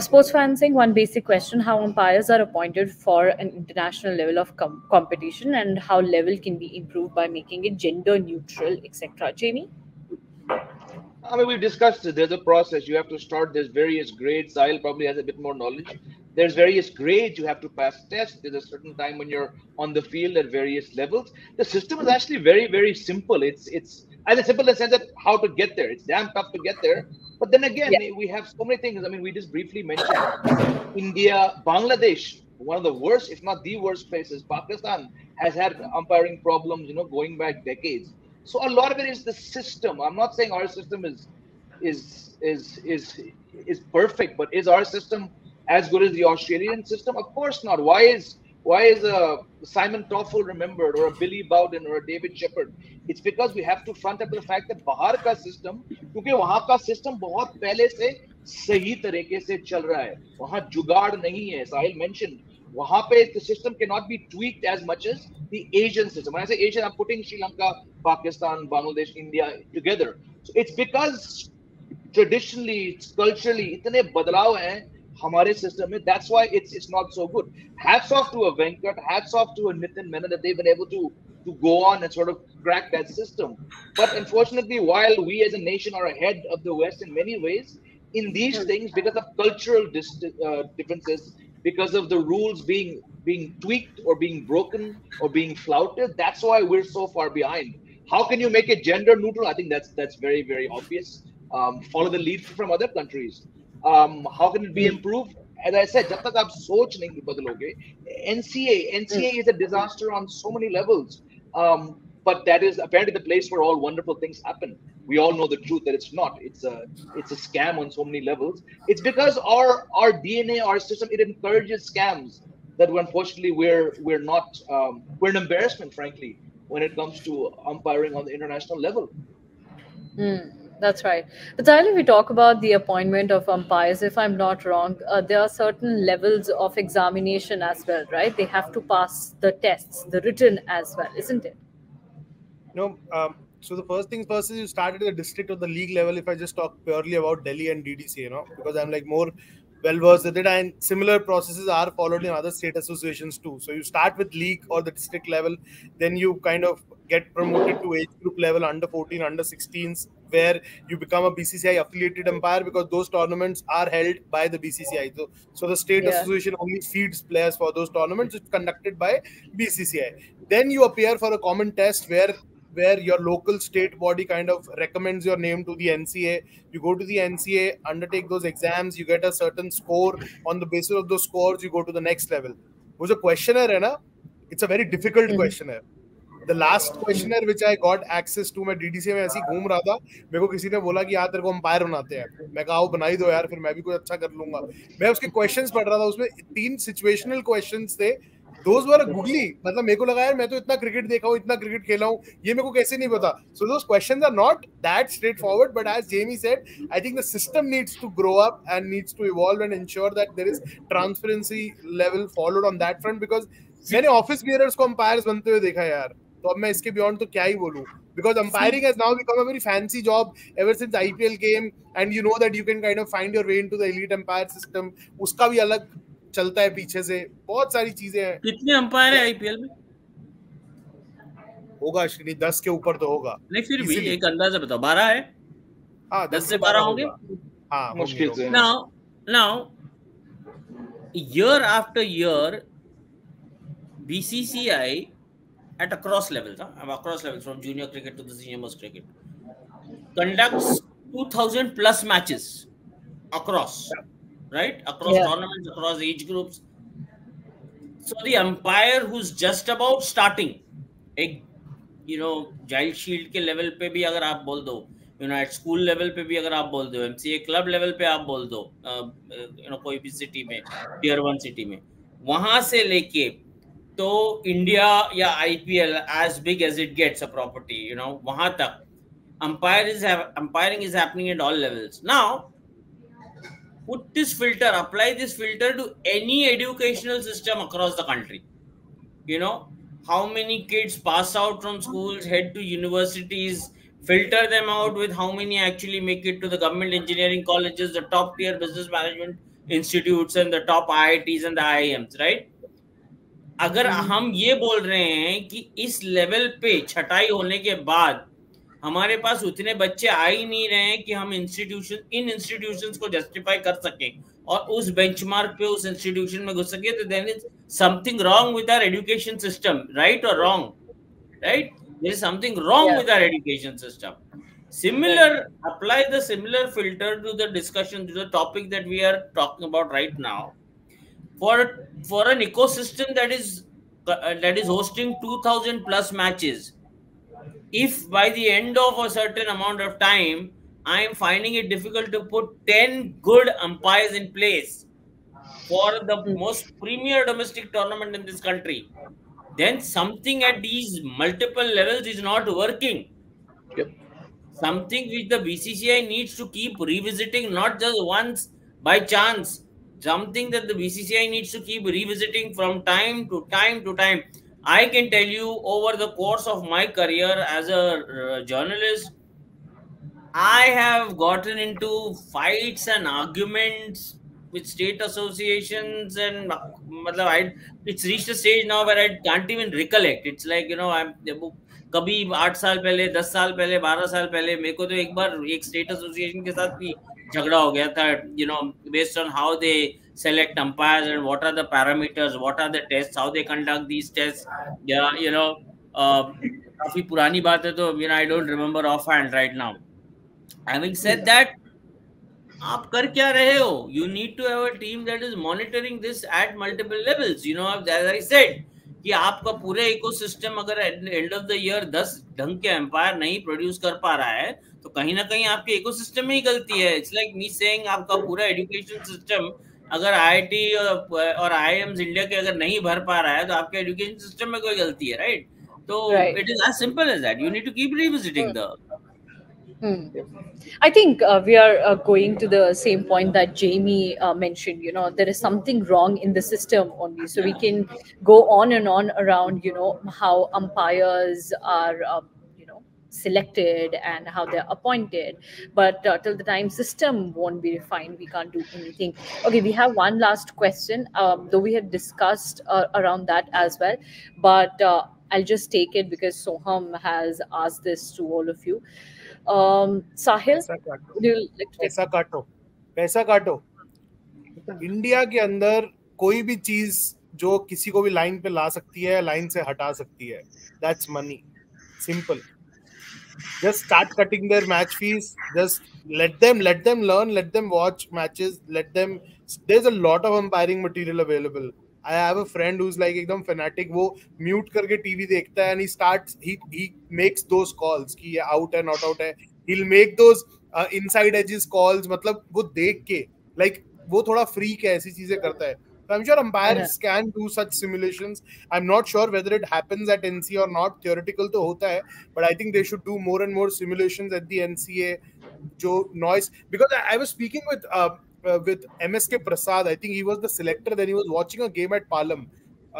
Sports financing, one basic question: how umpires are appointed for an international level of competition, and how level can be improved by making it gender neutral, etc. Jamie? I mean, we've discussed this. There's a process. You have to start. There's various grades. Sahil probably has a bit more knowledge. There's various grades. You have to pass tests. There's a certain time when you're on the field at various levels. The system is actually very, very simple. It's as simple in the sense that how to get there. It's damn tough to get there. But then again, we have so many things. I mean, we just briefly mentioned India, Bangladesh, one of the worst, if not the worst places. Pakistan has had umpiring problems, you know, going back decades. So a lot of it is the system. I'm not saying our system is perfect, but is our system as good as the Australian system? Of course not. Why is a Simon Toffel remembered, or a Billy Bowden, or a David Shepherd? It's because we have to front up to the fact that bahar ka system, क्योंकि वहाँ का system बहुत पहले से सही तरीके से चल रहा है. वहाँ जुगाड़ नहीं है. Sahil mentioned वहाँ पे the system cannot be tweaked as much as the Asian system. When I say Asian, I'm putting Sri Lanka, Pakistan, Bangladesh, India together. So it's because traditionally, culturally, इतने बदलाव हैं हमारे सिस्टम में. That's why it's not so good. Hats off to a Venkat, hats off to a Nitin Menon that they've been able to go on and sort of crack that system. But unfortunately, while we as a nation are ahead of the West in many ways, in these things, because of cultural differences, because of the rules being tweaked or being broken or being flouted, that's why we're so far behind. How can you make it gender neutral? I think that's very, very obvious. Follow the lead from other countries. How can it be improved? As I said, jab tak aap soch nahi badaloge, NCA is a disaster on so many levels. But that is apparently the place where all wonderful things happen. We all know the truth that it's not. It's a scam on so many levels. It's because our DNA, our system, it encourages scams. That unfortunately we're not we're an embarrassment, frankly, when it comes to umpiring on the international level. That's right. But Sahil, we talk about the appointment of umpires. If I'm not wrong, there are certain levels of examination as well, right? They have to pass the tests, the written as well, isn't it? No. So the first thing first is you start at the district or the league level. If I just talk purely about Delhi and DDC, you know, because I'm like more well versed at it, and similar processes are followed in other state associations too. So you start with league or the district level, then you kind of get promoted to age group level, under 14, under 16s, where you become a BCCI affiliated umpire, because those tournaments are held by the BCCI. So the state association only feeds players for those tournaments, which is conducted by BCCI. Then you appear for a common test where your local state body kind of recommends your name to the NCA. You go to the NCA, undertake those exams, you get a certain score. On the basis of those scores, you go to the next level. Wo jo questionnaire hai na, it's a very difficult questionnaire. The last questionnaire which I got access to, मैं DDC में ऐसी घूम रहा था, मेरे को किसी ने बोला कि यार तेरे को अंपायर बनाते हैं. मैं कहा आओ बनाई दो यार, फिर मैं भी कुछ अच्छा कर लूंगा. मैं उसके क्वेश्चंस पढ़ रहा था, उसमें 3 सिचुएशनल क्वेश्चंस थे. Those were googly, मतलब मेरे को लगा यार मैं तो इतना क्रिकेट देखा हूँ, इतना क्रिकेट खेला हूँ, ये मेरे को कैसे नहीं पता. So those questions are not that straightforward, but as Jamie said, I think the system needs to grow up and needs to evolve and ensure that there is transparency level followed on that front, because मैंने office bearers को umpires बनते हुए देखा यार, तो अब मैं इसके beyond तो क्या ही बोलूँ, because umpiring has now become a very fancy job ever since IPL came, and you know that you can kind of find your way into the elite umpire system. उसका भी अलग चलता है पीछे से, बहुत सारी चीजें हैं. कितने अंपायर है आईपीएल में? होगा अश्विनी 10 के ऊपर तो होगा. नहीं फिर भी एक अंदाजा बताओ, 12 है? हाँ 10 से 12 होंगे. हाँ मुश्किल से. Now year after year, BCCI at a cross level, from junior cricket to the senior most cricket, conducts 2,000+ matches across, right? Across tournaments, across age groups. So the umpire who's just about starting, you know, Giles Shield ke level pe bhi agar aap bol do, you know, at school level pe bhi agar aap bol do, MCA club level pe aap bol do, you know, koi bhi city mein, tier 1 city mein, wahan se leke तो India या IPL as big as it gets a property, you know, वहां तक umpiring is happening at all levels. Now put this filter, apply this filter to any educational system across the country. You know, how many kids pass out from schools, head to universities, filter them out with how many actually make it to the government engineering colleges, the top tier business management institutes and the top IITs and IIMs, right? अगर हम ये बोल रहे हैं कि इस level पे छटाई होने के बाद हमारे पास उतने बच्चे आ ही नहीं रहे हैं कि हम इन इंस्टीट्यूशंस को जस्टिफाई कर सकें और उस बेंचमार्क पे उस इंस्टीट्यूशन में घुस सके, तो then is something wrong with our education system, right और wrong, right? There is something wrong with our education system. Similar, apply the similar filter to the discussion, to the topic that we are talking about right now. For an ecosystem that is hosting 2,000 plus matches, if by the end of a certain amount of time, I am finding it difficult to put 10 good umpires in place for the most premier domestic tournament in this country, then something at these multiple levels is not working. Yep. Something which the BCCI needs to keep revisiting, not just once by chance. Something that the BCCI needs to keep revisiting from time to time to time. I can tell you, over the course of my career as a journalist, I have gotten into fights and arguments with state associations, and it's reached a stage now where I can't even recollect. It's like, you know, कभी 8 साल पहले, 10 साल पहले, 12 साल पहले मेरे को तो एक बार एक स्टेट एसोसिएशन के साथ भी झगड़ा हो गया था, you know, based on how they select umpires and what are the parameters, what are the test, how they conduct these test, you know. काफी पुरानी बात है तो I don't remember off hand right now. Having said that, आप कर क्या रहे हो? You need to have a team that is monitoring this at multiple levels, you know. As I said कि आपका पूरे इकोसिस्टम अगर एंड ऑफ द ईयर 10 ढंग के एम्पायर नहीं प्रोड्यूस कर पा रहा है तो कहीं ना कहीं आपके इकोसिस्टम में ही गलती है. इट्स लाइक मी सेइंग, आपका पूरा एजुकेशन सिस्टम अगर IIT और IIMs इंडिया के अगर नहीं भर पा रहा है तो आपके एजुकेशन सिस्टम में कोई गलती है, राइट? तो it is as simple as that. You need to keep revisiting the. I think we are going to the same point that Jamie mentioned. You know, there is something wrong in the system only. So we can go on and on around, you know, how umpires are, you know, selected and how they're appointed. But till the time system won't be refined, we can't do anything. Okay, we have one last question, though we had discussed around that as well. But I'll just take it because Soham has asked this to all of you. Sahil, पैसा काटो. India के अंदर कोई भी चीज जो किसी को भी लाइन पे ला सकती है, लाइन से हटा सकती है, that's money. Simple. Just start cutting their match fees. Just let them learn, let them watch matches, let them. There's a lot of umpiring material available. I have a friend who's like एकदम fanatic, वो mute करके TV देखता है and he makes those calls कि ये out है, not out है. He'll make those inside edges calls, मतलब वो देख के like वो थोड़ा freak है, ऐसी चीजें करता है. So I'm sure umpires can do such simulations. I'm not sure whether it happens at NCA or not. Theoretical तो होता है, but I think they should do more and more simulations at the NCA. जो noise, because I was speaking with MSK Prasad, I think he was the selector. Then he was watching a game at Palam.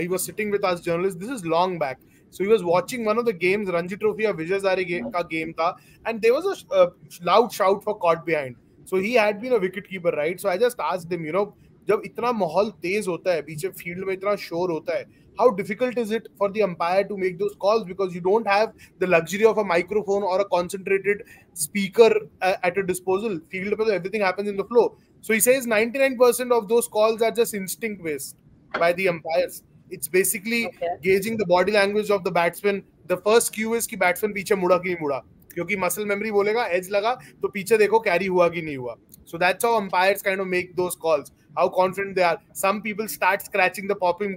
He was sitting with us journalists. This is long back. So he was watching one of the games, Ranji Trophy or Vijay Hazare game tha, and there was a loud shout for caught behind. So he had been a wicketkeeper, right? So I just asked him, you know, जब इतना माहौल तेज होता है, बीच field में इतना शोर होता है, how difficult is it for the umpire to make those calls because you don't have the luxury of a microphone or a concentrated speaker at your disposal. Field pe everything happens in the flow. So he says 99% of those calls are just instinct based by the umpires. It's basically gauging the body language of the batsman. The first cue is ki batsman piche muda ki nahi muda, kyunki muscle memory bolega edge laga to piche dekho carry hua ki nahi hua. So that's how umpires kind of make those calls. How confident they are. Some people start scratching the popping